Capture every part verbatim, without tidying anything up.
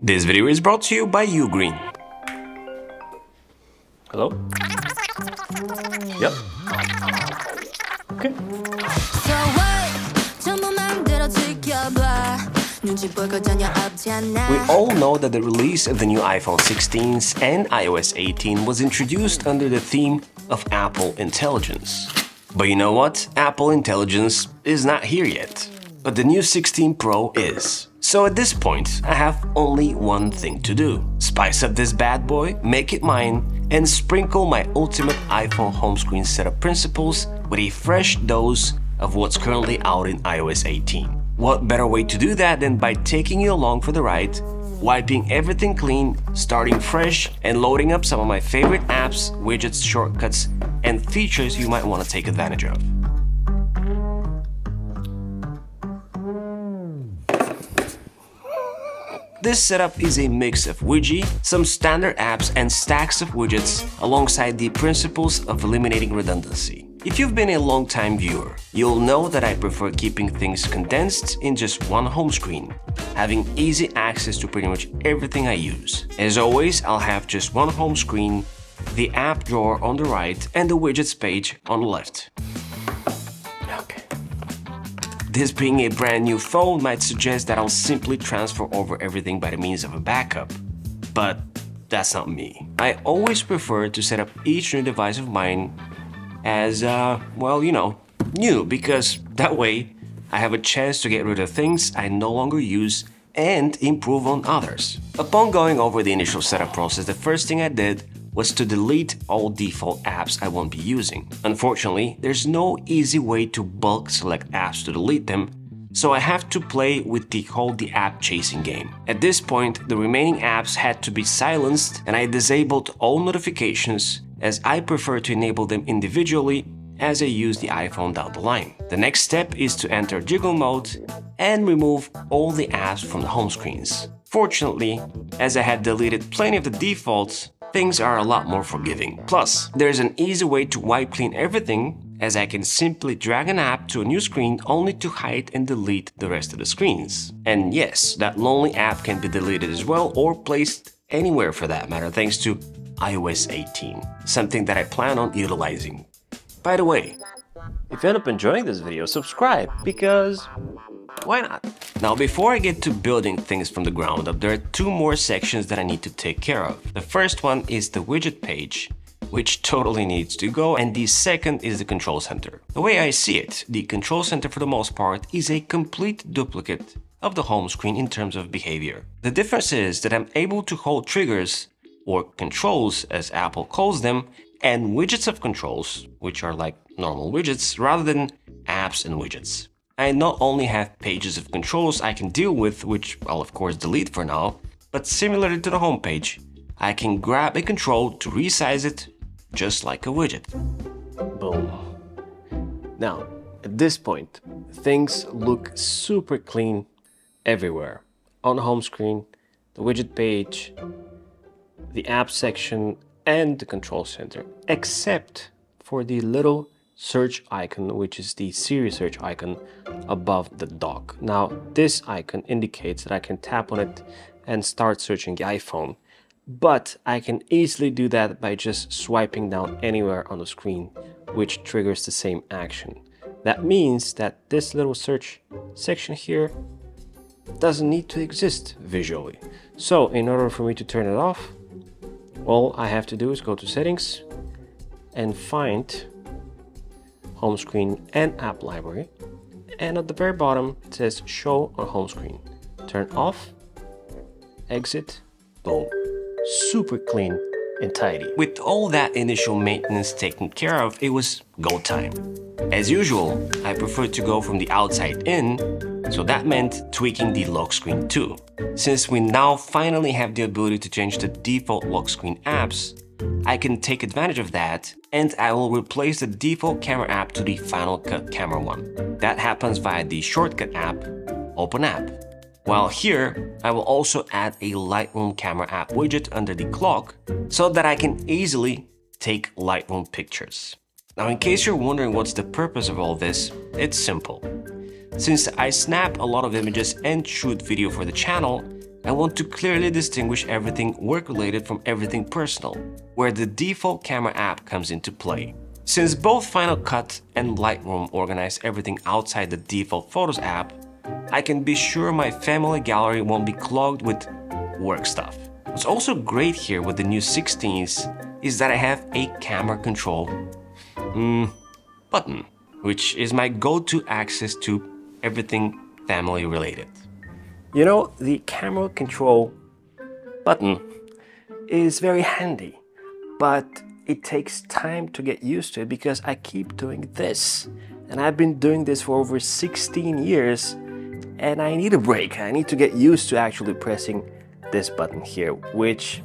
This video is brought to you by Ugreen. Hello? Yep. Okay. We all know that the release of the new iPhone sixteens and iOS eighteen was introduced under the theme of Apple Intelligence. But you know what? Apple Intelligence is not here yet. But the new sixteen Pro is. So at this point, I have only one thing to do. Spice up this bad boy, make it mine, and sprinkle my ultimate iPhone home screen setup principles with a fresh dose of what's currently out in iOS eighteen. What better way to do that than by taking you along for the ride, wiping everything clean, starting fresh, and loading up some of my favorite apps, widgets, shortcuts, and features you might want to take advantage of. This setup is a mix of Widgy, some standard apps and stacks of widgets alongside the principles of eliminating redundancy. If you've been a long-time viewer, you'll know that I prefer keeping things condensed in just one home screen, having easy access to pretty much everything I use. As always, I'll have just one home screen, the app drawer on the right and the widgets page on the left. This being a brand new phone might suggest that I'll simply transfer over everything by the means of a backup, but that's not me. I always prefer to set up each new device of mine as, uh, well, you know, new, because that way I have a chance to get rid of things I no longer use and improve on others. Upon going over the initial setup process, the first thing I did was to delete all default apps I won't be using. Unfortunately, there's no easy way to bulk select apps to delete them, so I have to play with the hold the app chasing game. At this point, the remaining apps had to be silenced and I disabled all notifications as I prefer to enable them individually as I use the iPhone down the line. The next step is to enter jiggle mode and remove all the apps from the home screens. Fortunately, as I had deleted plenty of the defaults, things are a lot more forgiving. Plus, there's an easy way to wipe clean everything, as I can simply drag an app to a new screen only to hide and delete the rest of the screens. And yes, that lonely app can be deleted as well, or placed anywhere for that matter, thanks to iOS eighteen, something that I plan on utilizing. By the way, if you end up enjoying this video, subscribe, because why not? Now, before I get to building things from the ground up, there are two more sections that I need to take care of. The first one is the widget page, which totally needs to go, and the second is the control center. The way I see it, the control center for the most part is a complete duplicate of the home screen in terms of behavior. The difference is that I'm able to hold triggers, or controls as Apple calls them, and widgets of controls, which are like normal widgets, rather than apps and widgets. I not only have pages of controls I can deal with, which I'll of course delete for now, but similarly to the home page, I can grab a control to resize it, just like a widget. Boom. Now, at this point, things look super clean everywhere. On the home screen, the widget page, the app section, and the control center, except for the little search icon, which is the Siri search icon above the dock. Now, this icon indicates that I can tap on it and start searching the iPhone, but I can easily do that by just swiping down anywhere on the screen, which triggers the same action. That means that this little search section here doesn't need to exist visually. So in order for me to turn it off, all I have to do is go to settings and find home screen and app library, and at the very bottom it says show on home screen. Turn off, exit, boom. Super clean and tidy. With all that initial maintenance taken care of, it was go time. As usual, I prefer to go from the outside in, so that meant tweaking the lock screen too. Since we now finally have the ability to change the default lock screen apps, I can take advantage of that, and I will replace the default camera app to the Final Cut camera one. That happens via the shortcut app, Open App. While here, I will also add a Lightroom camera app widget under the clock, so that I can easily take Lightroom pictures. Now, in case you're wondering what's the purpose of all this, it's simple. Since I snap a lot of images and shoot video for the channel, I want to clearly distinguish everything work-related from everything personal, where the default camera app comes into play. Since both Final Cut and Lightroom organize everything outside the default Photos app, I can be sure my family gallery won't be clogged with work stuff. What's also great here with the new sixteens is that I have a camera control um, button, which is my go-to access to everything family related. You know, the camera control button is very handy, but it takes time to get used to it because I keep doing this. And I've been doing this for over sixteen years, and I need a break. I need to get used to actually pressing this button here, which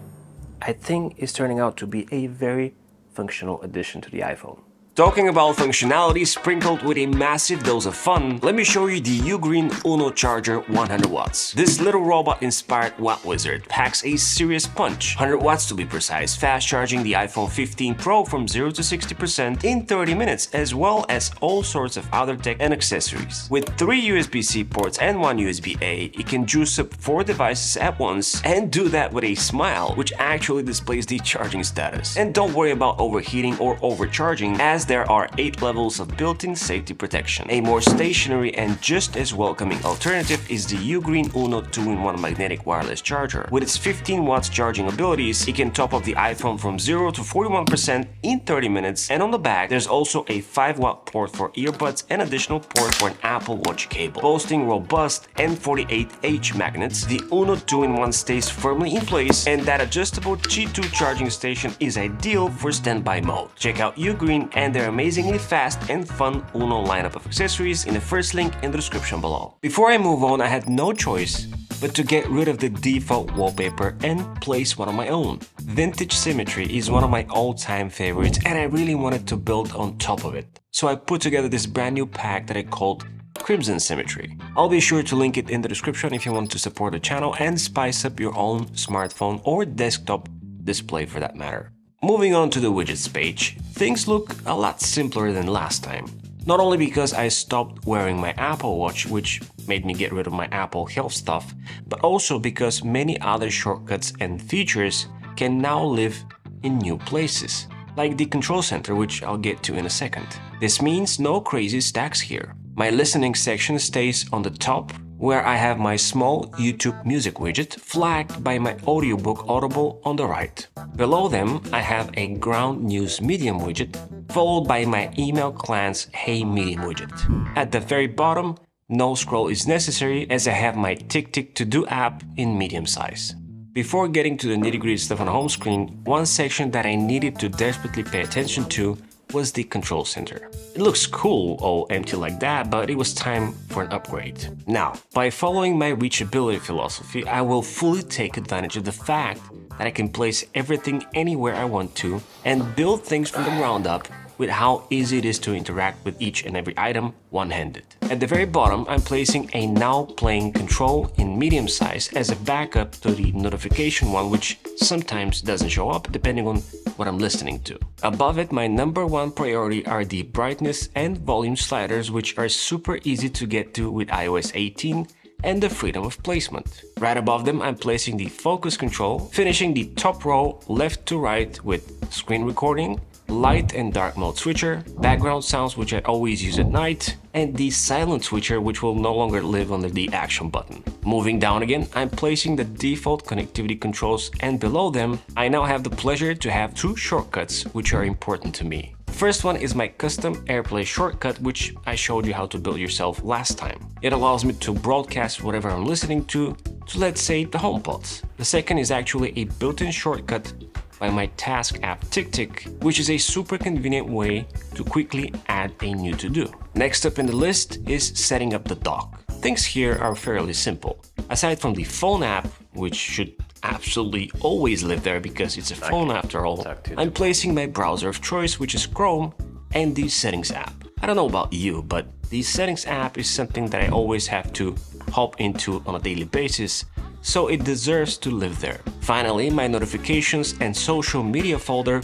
I think is turning out to be a very functional addition to the iPhone. Talking about functionality sprinkled with a massive dose of fun, let me show you the Ugreen Uno Charger one hundred watts. This little robot-inspired watt wizard packs a serious punch. one hundred watts to be precise, fast charging the iPhone fifteen Pro from zero to sixty percent in thirty minutes, as well as all sorts of other tech and accessories. With three U S B C ports and one U S B A, it can juice up four devices at once and do that with a smile, which actually displays the charging status. And don't worry about overheating or overcharging, as there are eight levels of built-in safety protection. A more stationary and just as welcoming alternative is the Ugreen Uno two in one magnetic wireless charger. With its fifteen watts charging abilities, it can top up the iPhone from zero to forty-one percent in thirty minutes, and on the back there's also a five watt port for earbuds and additional port for an Apple Watch cable. Boasting robust N forty-eight H magnets, the Uno two in one stays firmly in place, and that adjustable G two charging station is ideal for standby mode. Check out Ugreen and their amazingly fast and fun Uno lineup of accessories in the first link in the description below. Before I move on, I had no choice but to get rid of the default wallpaper and place one of my own. Vintage Symmetry is one of my all-time favorites, and I really wanted to build on top of it. So I put together this brand new pack that I called Crimson Symmetry. I'll be sure to link it in the description if you want to support the channel and spice up your own smartphone or desktop display for that matter. Moving on to the widgets page, things look a lot simpler than last time. Not only because I stopped wearing my Apple Watch, which made me get rid of my Apple Health stuff, but also because many other shortcuts and features can now live in new places, like the control center, which I'll get to in a second. This means no crazy stacks here. My listening section stays on the top, where I have my small YouTube Music widget, flagged by my audiobook Audible on the right. Below them, I have a Ground News Medium widget, followed by my email client's Hey Medium widget. At the very bottom, no scroll is necessary, as I have my TickTick to-do app in medium size. Before getting to the nitty-gritty stuff on the home screen, one section that I needed to desperately pay attention to was the control center. It looks cool, all empty like that, but it was time for an upgrade. Now, by following my reachability philosophy, I will fully take advantage of the fact that I can place everything anywhere I want to and build things from the ground up with how easy it is to interact with each and every item one-handed. At the very bottom, I'm placing a now playing control in medium size as a backup to the notification one, which sometimes doesn't show up depending on what I'm listening to. Above it, my number one priority are the brightness and volume sliders, which are super easy to get to with iOS eighteen and the freedom of placement. Right above them, I'm placing the focus control, finishing the top row left to right with screen recording, light and dark mode switcher, background sounds, which I always use at night, and the silent switcher, which will no longer live under the action button. Moving down again, I'm placing the default connectivity controls, and below them, I now have the pleasure to have two shortcuts, which are important to me. First one is my custom AirPlay shortcut, which I showed you how to build yourself last time. It allows me to broadcast whatever I'm listening to, to let's say the HomePods. The second is actually a built-in shortcut by my task app TickTick, which is a super convenient way to quickly add a new to-do. Next up in the list is setting up the dock. Things here are fairly simple. Aside from the phone app, which should absolutely always live there because it's a phone after all, I'm placing my browser of choice, which is Chrome, and the settings app. I don't know about you, but the settings app is something that I always have to hop into on a daily basis, so it deserves to live there. Finally, my notifications and social media folder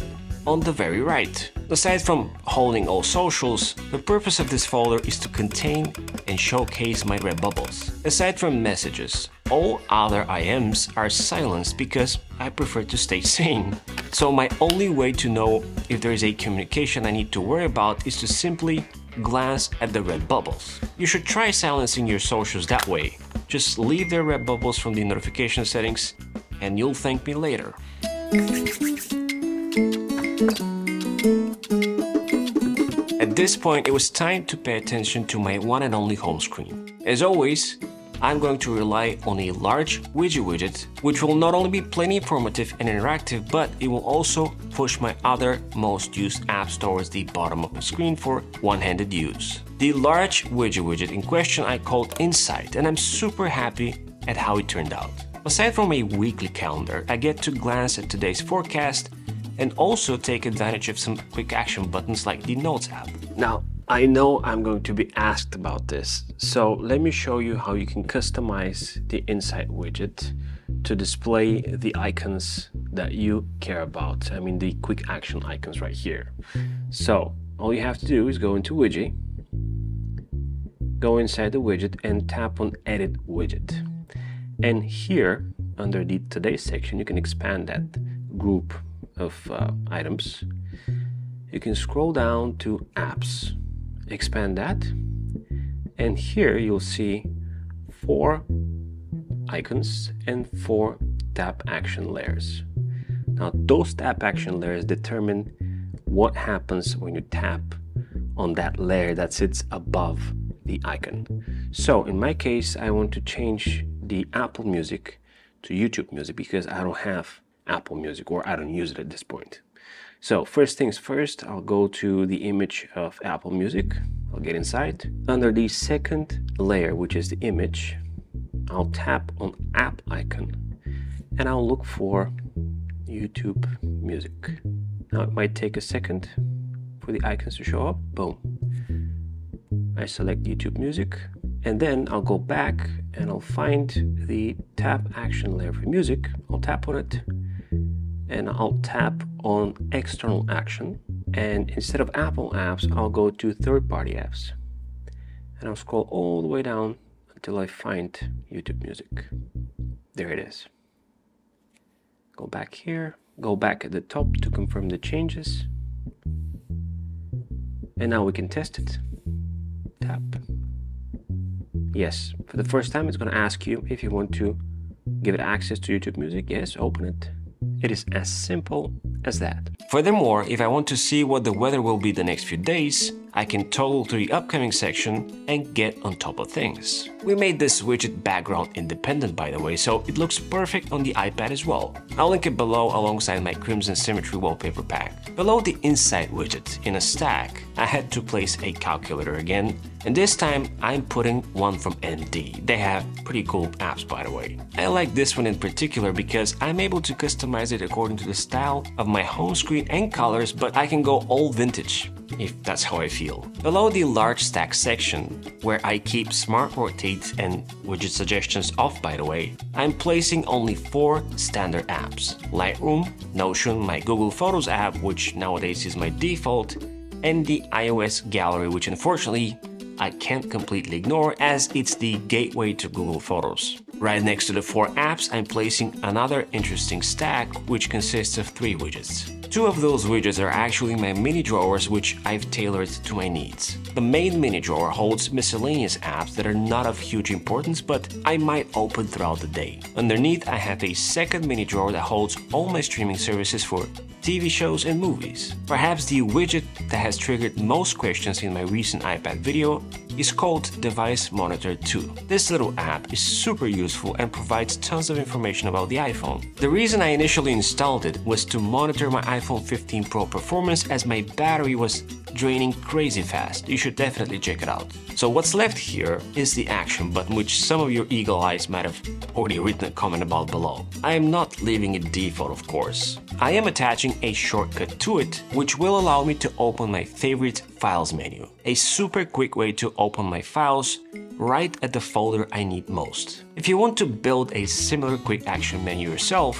on the very right. Aside from holding all socials, the purpose of this folder is to contain and showcase my red bubbles. Aside from messages, all other I Ms are silenced because I prefer to stay sane. So my only way to know if there is a communication I need to worry about is to simply glance at the red bubbles. You should try silencing your socials that way. Just leave the red bubbles from the notification settings and you'll thank me later. At this point, it was time to pay attention to my one and only home screen. As always, I'm going to rely on a large Widgy widget, which will not only be plenty informative and interactive, but it will also push my other most used apps towards the bottom of the screen for one-handed use. The large Widgy widget in question I called Insight, and I'm super happy at how it turned out. Aside from a weekly calendar, I get to glance at today's forecast and also take advantage of some quick action buttons like the Notes app. Now, I know I'm going to be asked about this, so let me show you how you can customize the Insight widget to display the icons that you care about. I mean the quick action icons right here. So all you have to do is go into Widgy, go inside the widget and tap on Edit Widget. And here under the Today section, you can expand that group of uh, items. You can scroll down to Apps. Expand that, and here you'll see four icons and four tap action layers. Now those tap action layers determine what happens when you tap on that layer that sits above the icon. So in my case, I want to change the Apple Music to YouTube Music because I don't have Apple Music, or I don't use it at this point. So first things first, I'll go to the image of Apple Music. I'll get inside. Under the second layer, which is the image, I'll tap on app icon and I'll look for YouTube Music. Now it might take a second for the icons to show up. Boom. I select YouTube Music and then I'll go back and I'll find the tap action layer for music. I'll tap on it and I'll tap on external action, and instead of Apple apps, I'll go to third-party apps and I'll scroll all the way down until I find YouTube Music. There it is. Go back here, go back at the top to confirm the changes, and now we can test it. Tap yes. For the first time, it's going to ask you if you want to give it access to YouTube Music. Yes, open it. It is as simple as that. Furthermore, if I want to see what the weather will be the next few days, I can toggle to the upcoming section and get on top of things. We made this widget background independent, by the way, so it looks perfect on the iPad as well. I'll link it below alongside my Crimson Symmetry wallpaper pack. Below the Insight widget, in a stack, I had to place a calculator again, and this time I'm putting one from M D. They have pretty cool apps, by the way. I like this one in particular because I'm able to customize it according to the style of my home screen and colors, but I can go all vintage, if that's how I feel. Below the large stack section, where I keep smart rotates and widget suggestions off, by the way, I'm placing only four standard apps: Lightroom, Notion, my Google Photos app, which nowadays is my default, and the iOS gallery, which unfortunately I can't completely ignore as it's the gateway to Google Photos. Right next to the four apps, I'm placing another interesting stack, which consists of three widgets. Two of those widgets are actually my mini drawers, which I've tailored to my needs. The main mini drawer holds miscellaneous apps that are not of huge importance, but I might open throughout the day. Underneath, I have a second mini drawer that holds all my streaming services for T V shows and movies. Perhaps the widget that has triggered most questions in my recent iPad video is called Device Monitor two. This little app is super useful and provides tons of information about the iPhone. The reason I initially installed it was to monitor my iPhone fifteen Pro performance, as my battery was draining crazy fast. You should definitely check it out. So what's left here is the action button, which some of your eagle eyes might have already written a comment about below. I am not leaving it default, of course. I am attaching a shortcut to it, which will allow me to open my favorite files menu. A super quick way to open my files right at the folder I need most. If you want to build a similar quick action menu yourself,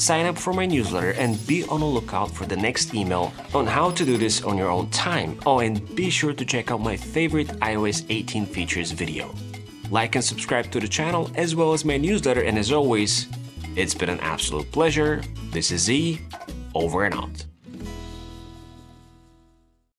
sign up for my newsletter, and be on the lookout for the next email on how to do this on your own time. Oh, and be sure to check out my favorite i O S eighteen features video. Like and subscribe to the channel as well as my newsletter, and as always, it's been an absolute pleasure. This is Z, over and out.